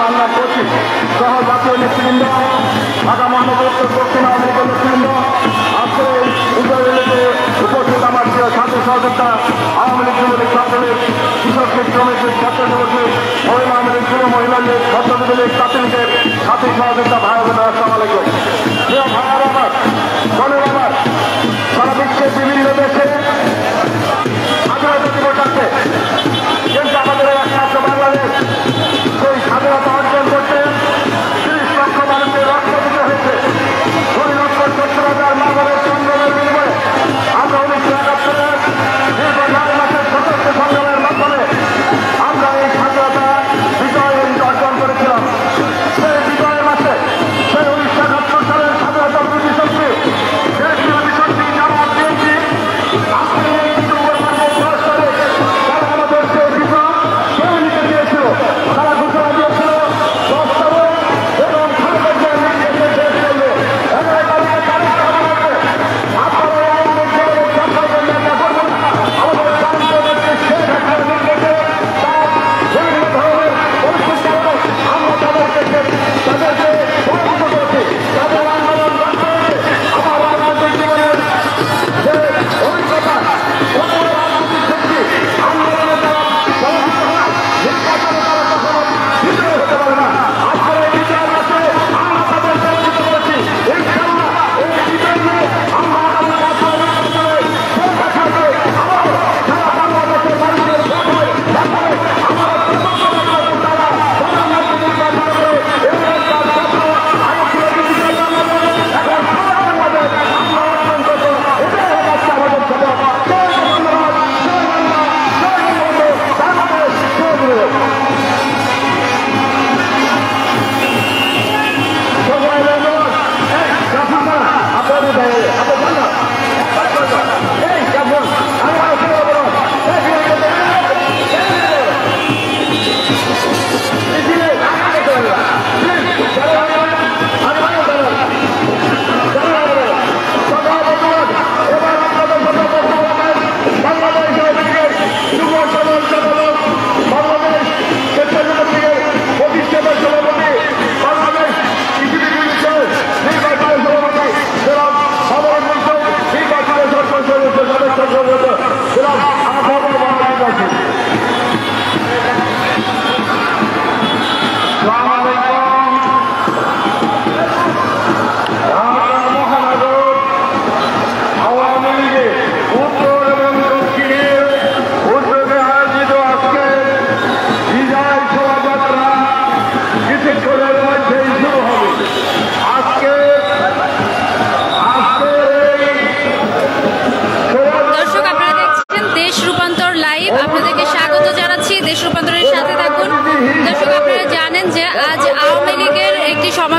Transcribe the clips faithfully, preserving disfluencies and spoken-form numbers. মামলা প্রতি সহ জাতীয় নেতৃবৃন্দ, ঢাকা মহানগর দক্ষিণ আওয়ামী লীগের নেতৃবৃন্দ, আজকে উপস্থিত আমার ছাত্র সহযোদ্ধা, আওয়ামী লীগ যুবলীগ ছাত্রলীগ, কৃষক লীগ শ্রমিক লীগ ছাত্র যুবলীগ, মহিলা আওয়ামী লীগ যুব মহিলা লীগ, ছাত্র যুবলীগ ছাত্রীদের ছাত্র সহযোদ্ধা ভাই বোনেরা আসসালামু আলাইকুম। প্রিয় ভাইয়েরা আমার বোনেরা, সারা বিশ্বের বিভিন্ন দেশে আন্তর্জাতিক দিবস আছে, কিন্তু আমাদের একমাত্র বাংলাদেশ সেই স্বাধীনতা অর্জন করতে ত্রিশ লক্ষ মানুষের রক্ত দিতে হয়েছে। দুই লক্ষ সত্তর হাজার নাগরিক সংগ্রামের বিনিময়ে আমরা উনিশশো একাত্তরের দীর্ঘ নয় মাসের সতর্ক সংগ্রামের মাধ্যমে আমরা এই স্বাধীনতা বিজয় অর্জন করেছিলাম। সেই বিজয়ের মাসে সেই উনিশশো একাত্তর সালের স্বাধীনতা বিরোধী শক্তি দেশ বিরোধী শক্তি জামাত বিএনপি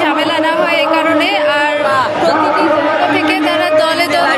ঝামেলা না হয়, এ কারণে আর প্রতিটি জায়গা থেকে তারা দলে দলে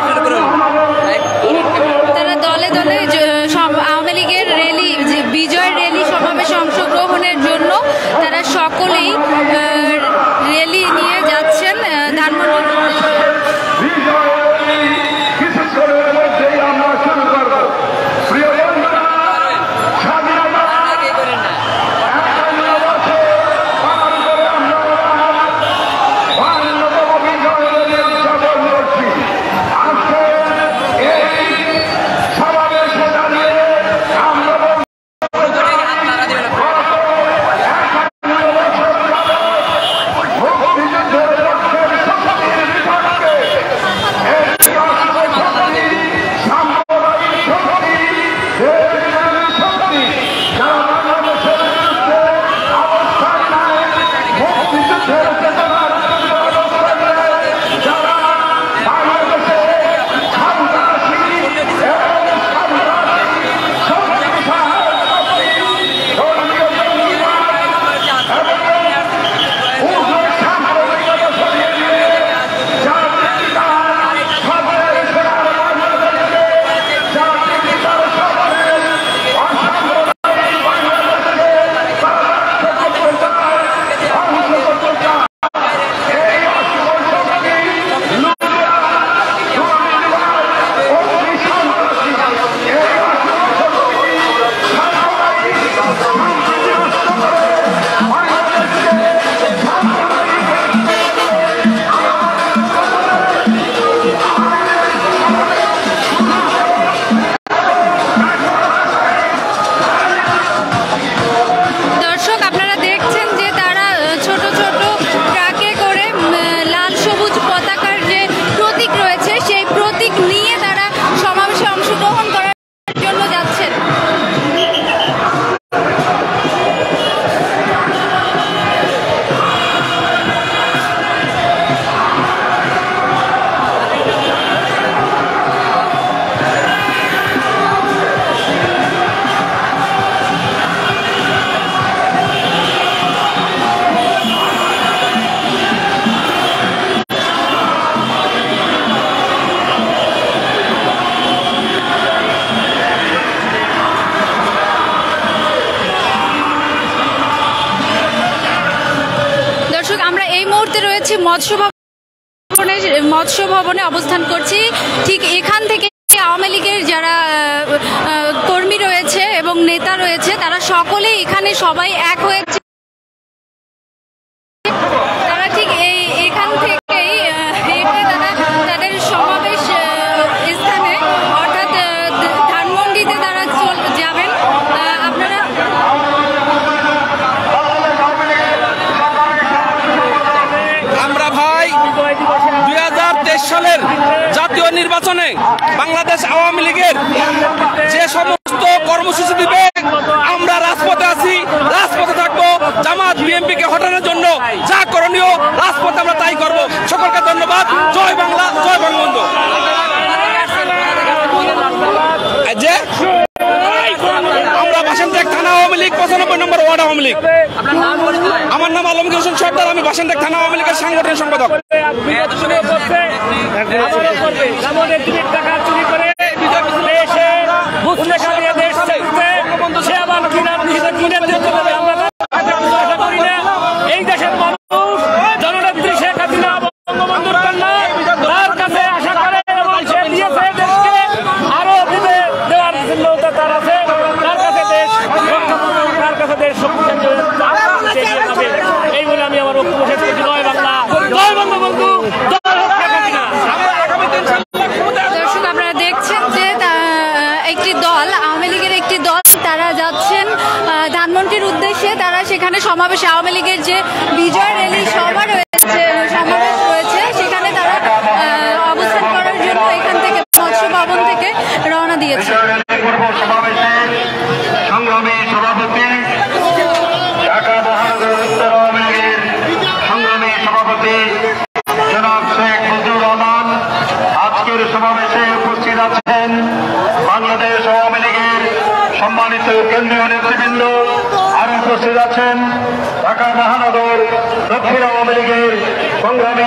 এই মুহূর্তে রয়েছে মৎস্য ভবনে মৎস্য ভবনে অবস্থান করছি। ঠিক এখান থেকে আওয়ামী লীগের যারা কর্মী রয়েছে এবং নেতা রয়েছে তারা সকলে এখানে সবাই এক হয়েছে। তারা ঠিক এই এখান থেকেই তারা তাদের সমাবেশ স্থানে অর্থাৎ ধানমন্ডিতে তারা যাবেন। আপনারা আমরা ভাই দুই হাজার তেইশ সালের জাতীয় নির্বাচনে বাংলাদেশ আওয়ামী লীগের যে সমস্ত কর্মসূচি দিবে আমরা রাজপথে আছি, রাজপথে থাকবো। জামাত বিএনপি কে হটানোর জন্য যা করণীয় রাজপথে আমরা তাই করব। সকলকে ধন্যবাদ। জয় বাংলা, জয় বঙ্গবন্ধু। আমরা বাসন্তক থানা আওয়ামী লীগ পঁচানব্বই নম্বর ওয়ার্ড আওয়ামী লীগ। আমার নাম আলমগীর হোসেন সরদার, আমি বাসন্তক থানা আওয়ামী লীগের সাংগঠনিক সম্পাদক। এই দেশের মানুষ জননেত্রী শেখ হাসিনা বঙ্গবন্ধুর কন্যা, তার কাছে আশা করে আরো দিতে দেওয়ার জন্য তার আছে, তার কাছে দেশ তার কাছে দেশ এই বলে আমি আমার বক্তব্য শেষ করছি। জয় বাংলা, জয় বঙ্গবন্ধু। দর্শক আপনারা দেখছেন যে একটি দল আওয়ামী লীগের একটি দল তারা যাচ্ছেন ধানমন্ডির উদ্দেশ্যে। তারা সেখানে সমাবেশে আওয়ামী লীগের যে বিজয় র্যালি সভা রয়েছে সমাবেশ রয়েছে সেখানে তারা অবস্থান করার জন্য এখান থেকে মৎস্য ভবন থেকে রওনা দিয়েছে। সমাবেশে উপস্থিত আছেন বাংলাদেশ আওয়ামী লীগের সম্মানিত কেন্দ্রীয় নেতৃবৃন্দ, আরো উপস্থিত আছেন ঢাকা মহানগর দক্ষিণ আওয়ামী লীগের সংগ্রামী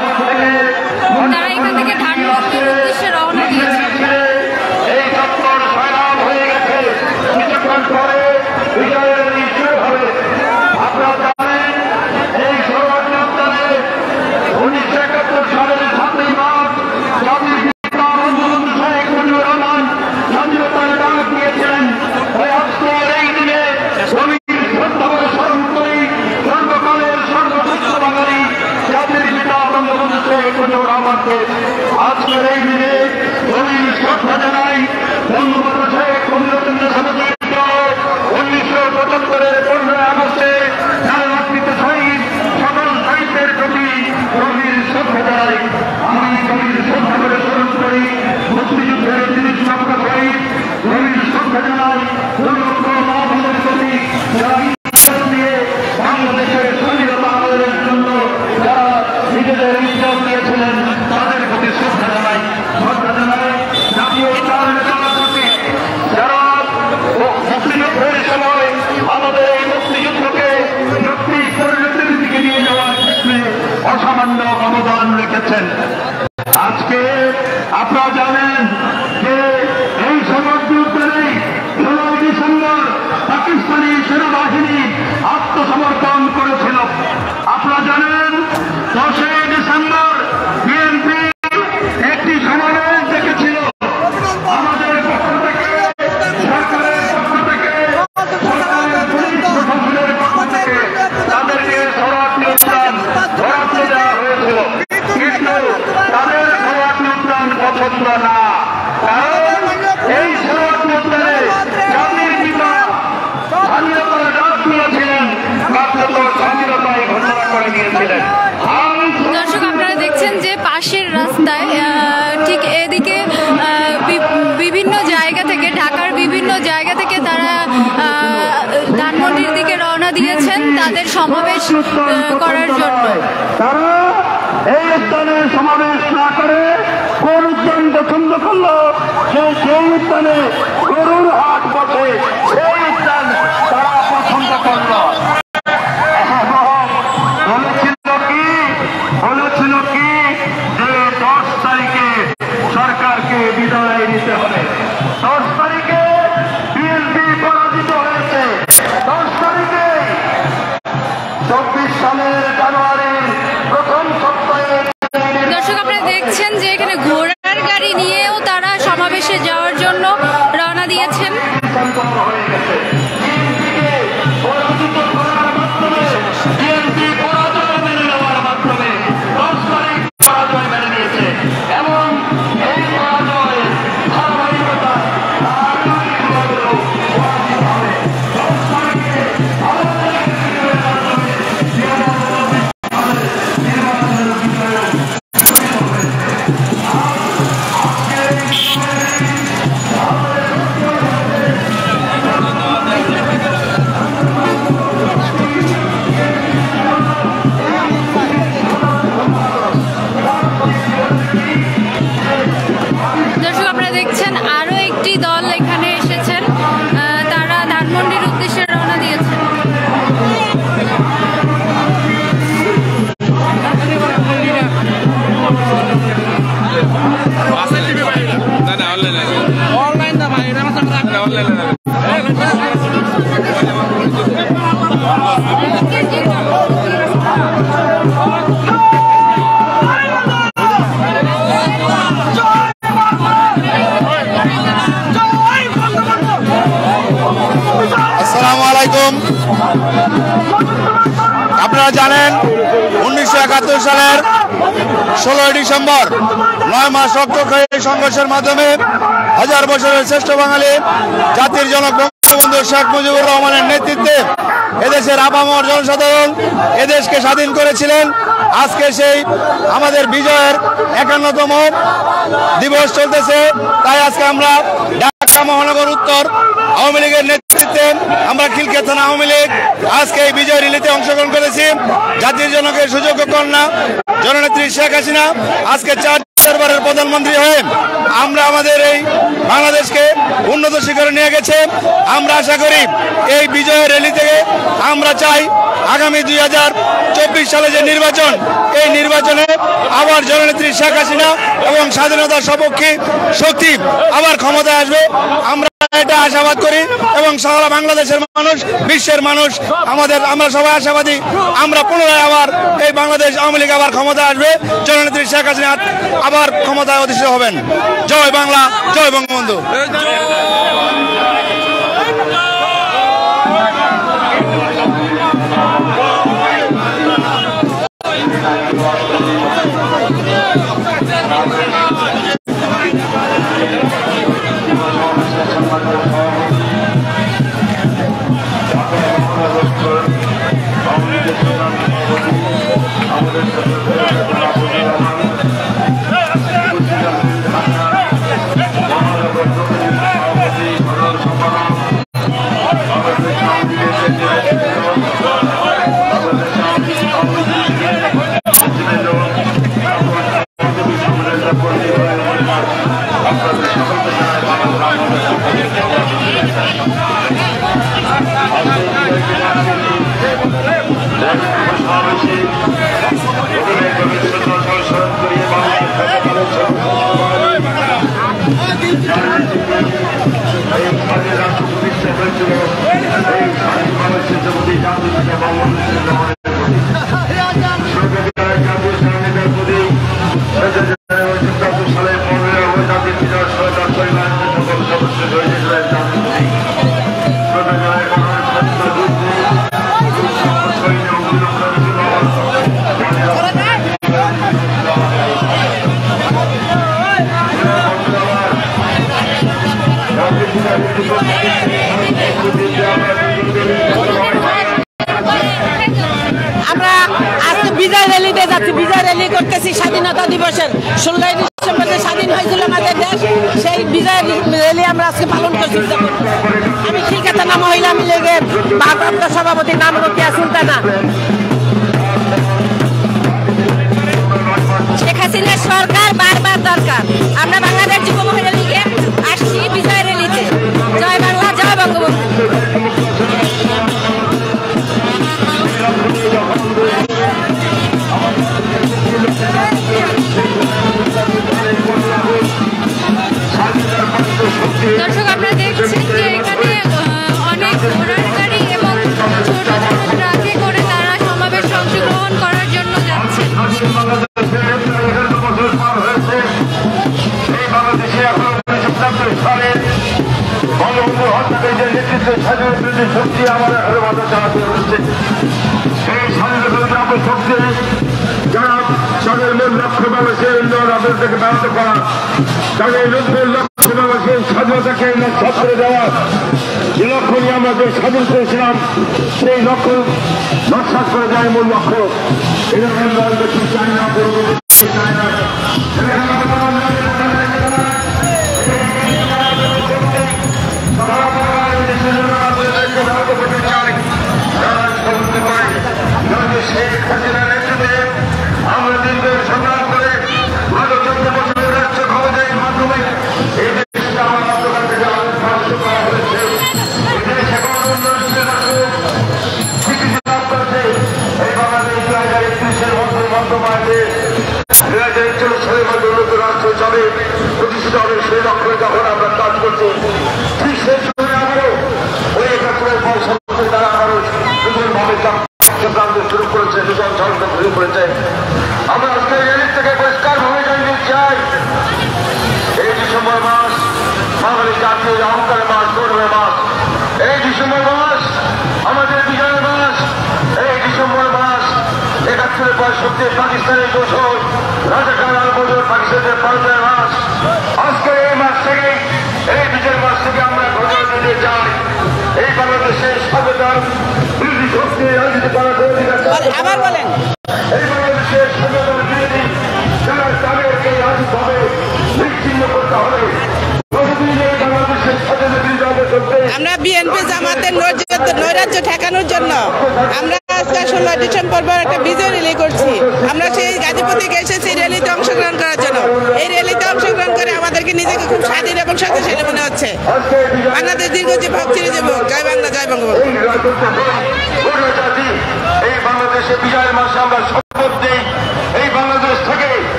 তারা এখান থেকে ধানমন্ডির উদ্দেশ্যে রওনা দিয়েছে। আজকের এই দিনে আমি শ্রদ্ধা জানাই বঙ্গবন্ধু শেখ মুজিবুর রহমানকে। উনিশশো পঁচাত্তরের পনেরোই আগস্টে যারা রক্ত শহীদ সকল শহীদদের প্রতি গভীর শ্রদ্ধা জানাই। আমি গভীর শ্রদ্ধা করে স্মরণ করি মুক্তিযুদ্ধের তিরিশ লক্ষ শহীদ। গভীর শ্রদ্ধা জানাই দুই লক্ষ মা বোনের প্রতি যারা দিয়ে বাংলাদেশের স্বাধীনতা আন্দোলনের জন্য যারা নিজেদের উদ্যোগ নিয়েছিলেন তাদের প্রতি শ্রদ্ধা জানাই। শ্রদ্ধা জানাই জাতীয় যারা মুক্তিযুদ্ধের সময় আমাদের এই মুক্তিযুদ্ধকে শক্তি পরিণতির দিকে নিয়ে যাওয়ার ক্ষেত্রে অসামান্য অবদান রেখেছেন। আজকে আপনারা জানেন যে এই সমুদ্রে ষোলোই ডিসেম্বর পাকিস্তানি সেনাবাহিনী আত্মসমর্পণ করেছিল। আপনারা জানেন দশই ডিসেম্বর বিএনপি একটি সমাবেশ দেখেছিল। আমাদের পক্ষ থেকে সরকারের পক্ষ থেকে সরকারের পুলিশ প্রশাসনের পক্ষ থেকে তাদেরকে সড়ক নিয়ন্ত্রণ ধরাতে দেওয়া হয়েছিল, কিন্তু তাদের সড়ক নিয়ন্ত্রণ পছন্দ না। কারণ এই সড়ক নিয়ন্ত্রণে জাতির পিতা স্বাধীনতার ডাক দিয়েছিলেন, কার্যত স্বাধীনতায় ঘোষণা করে দিয়েছিলেন। যে পাশের রাস্তায় ঠিক এদিকে বিভিন্ন জায়গা থেকে ঢাকার বিভিন্ন জায়গা থেকে তারা ধানমন্ডির দিকে রওনা দিয়েছেন তাদের সমাবেশ করার জন্য। তারা এই স্থানে সমাবেশ না করে কোন উদ্যান পছন্দ করলো, কেউ সেই উদ্যানে গরুর হাট বসে সেই উদ্যান তারা পছন্দ করলো। চব্বিশ সালের জানুয়ারির প্রথম সপ্তাহে। দর্শক আপনারা দেখছেন যে এখানে ঘোড়ার গাড়ি নিয়েও তারা সমাবেশে যাওয়ার জন্য রওনা দিয়েছেন। আপনারা জানেন উনিশশো একাত্তর সালের ষোলোই ডিসেম্বর নয় মাস রক্তক্ষয়ী সংঘর্ষের মাধ্যমে হাজার বছরের শ্রেষ্ঠ বাঙালি জাতির জনক বঙ্গবন্ধু শেখ মুজিবুর রহমানের নেতৃত্বে এদেশের আপামর জনসাধারণ এদেশকে স্বাধীন করেছিলেন। আজকে সেই আমাদের বিজয়ের একান্নতম দিবস চলতেছে, তাই আজকে আমরা ঢাকা মহানগর উত্তর আওয়ামী লীগের নেতৃত্বে আমরা খিলক্ষেত থানা আওয়ামী লীগ আজকে এই বিজয় র্যালিতে অংশগ্রহণ করেছি। জাতির জনকের সুযোগ্য কন্যা জননেত্রী শেখ হাসিনা আজকে চার বারের প্রধানমন্ত্রী হয়ে আমরা আমাদের এই বাংলাদেশকে উন্নত শিখরে নিয়ে গেছে। আমরা আশা করি এই বিজয় র্যালি থেকে আমরা চাই আগামী দুই হাজার চব্বিশ সালে যে নির্বাচন, এই নির্বাচনে আবার জননেত্রী শেখ হাসিনা এবং স্বাধীনতার সপক্ষে শক্তি আবার ক্ষমতায় আসবে, আমরা এটা আশাবাদ করি। এবং সারা বাংলাদেশের মানুষ, বিশ্বের মানুষ আমাদের, আমরা সবাই আশাবাদী আমরা পুনরায় আবার এই বাংলাদেশ আওয়ামী লীগ আবার ক্ষমতায় আসবে, জননেত্রী শেখ হাসিনা আবার ক্ষমতায় অধিষ্ঠিত হবেন। জয় বাংলা, জয় বঙ্গবন্ধু। আমরা আজকে বিজয় র্যালিতে যাচ্ছি, বিজয় র্যালি করতেছি স্বাধীনতা দিবসের। ষোলোই ডিসেম্বর যে স্বাধীন হয়েছিল আমাদের দেশ, সেই বিজয় র্যালি আমরা আজকে পালন করছি। আমি খিলক্ষেত থানা মহিলা আওয়ামী লীগের ভারপ্রাপ্ত সভাপতি নাম রোকেয়া সুলতানা। শেখ হাসিনার সরকার বারবার দরকার। আমরা বাংলাদেশ যুব মহিলা লীগে আসছি বিজয় র্যালিতে। জয় বাংলা, জয় বঙ্গবন্ধু। দর্শক আপনারা দেখছেন যে এখানে অনেক ঘোড়ার গাড়ি এবং ছোট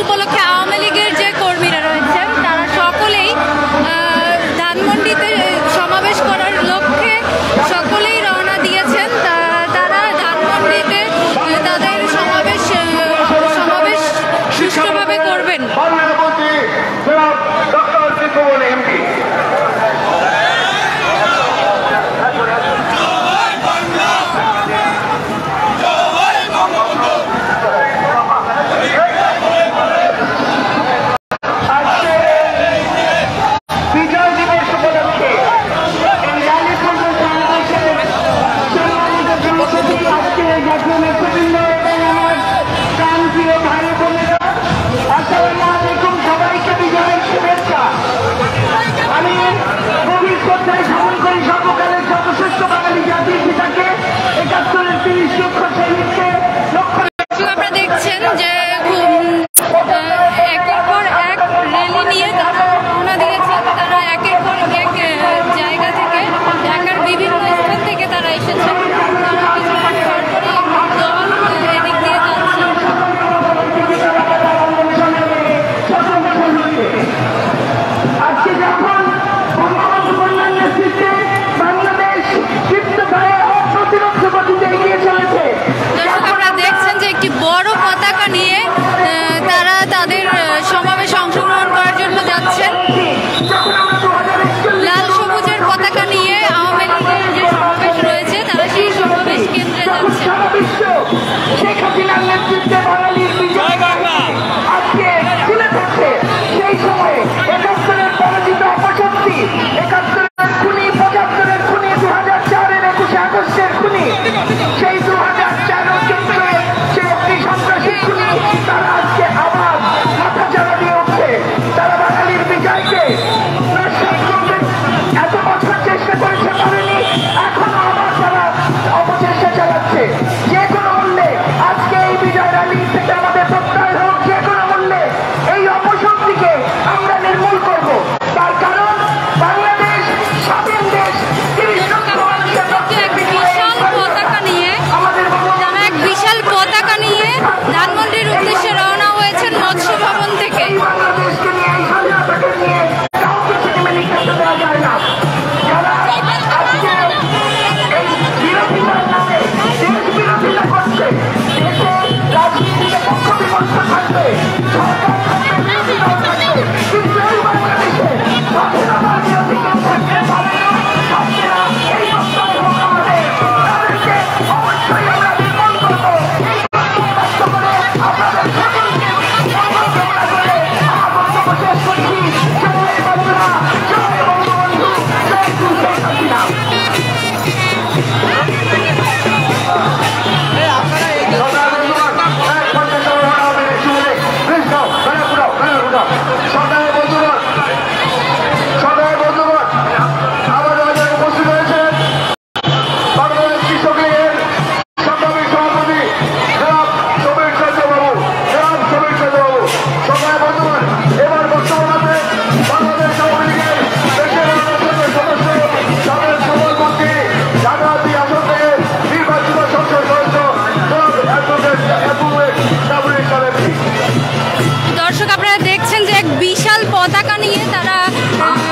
উপলক্ষে আওয়ামী লীগের যে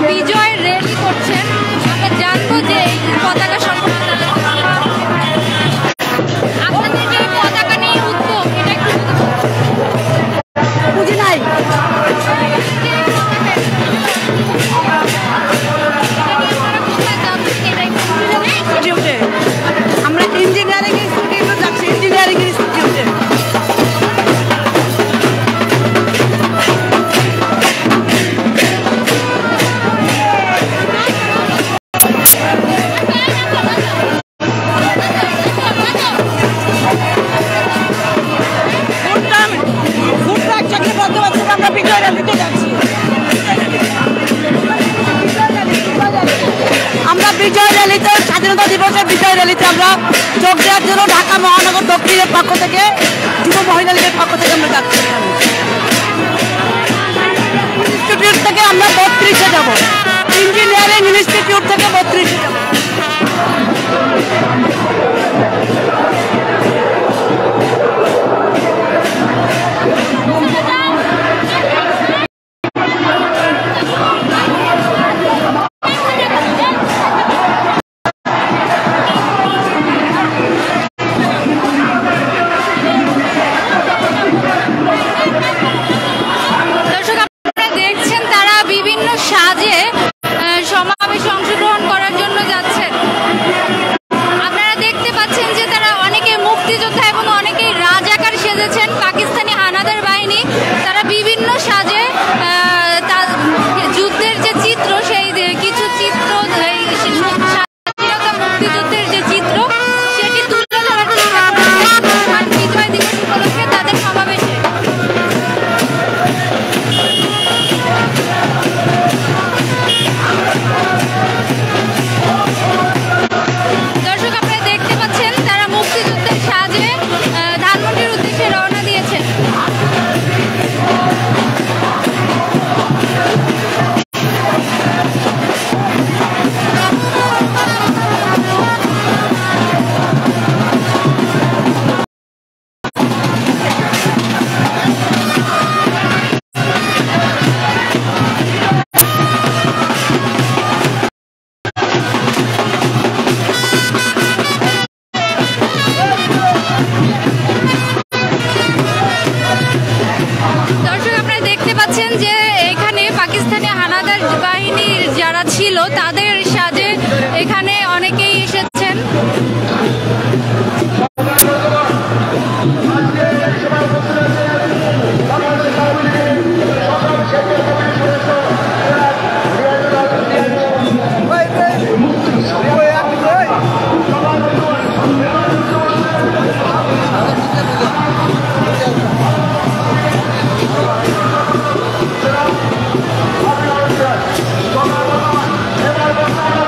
বিজয় রেলি করছেন, আমরা জানবো যে পতাকা সম্পর্কে। আপনাদের যে পতাকা নিয়ে উদ্যোগ, এটা একটু বুঝি নাই। আমরা ইঞ্জিনিয়ারিং ইনস্টিটিউটে যাচ্ছি, ইঞ্জিনিয়ারিং ইনস্টিটিউটে। আমরা বিজয় র্যালিতে, স্বাধীনতা দিবসের বিজয় র্যালিতে আমরা যোগ দেওয়ার জন্য ঢাকা মহানগর দক্ষিণের পক্ষ থেকে, যুব মহিলা লীগের পক্ষ থেকে আমরা যাচ্ছি। ইনস্টিটিউট থেকে আমরা বত্রিশে যাব, ইঞ্জিনিয়ারিং ইনস্টিটিউট থেকে বত্রিশে যাব। Come on, come on.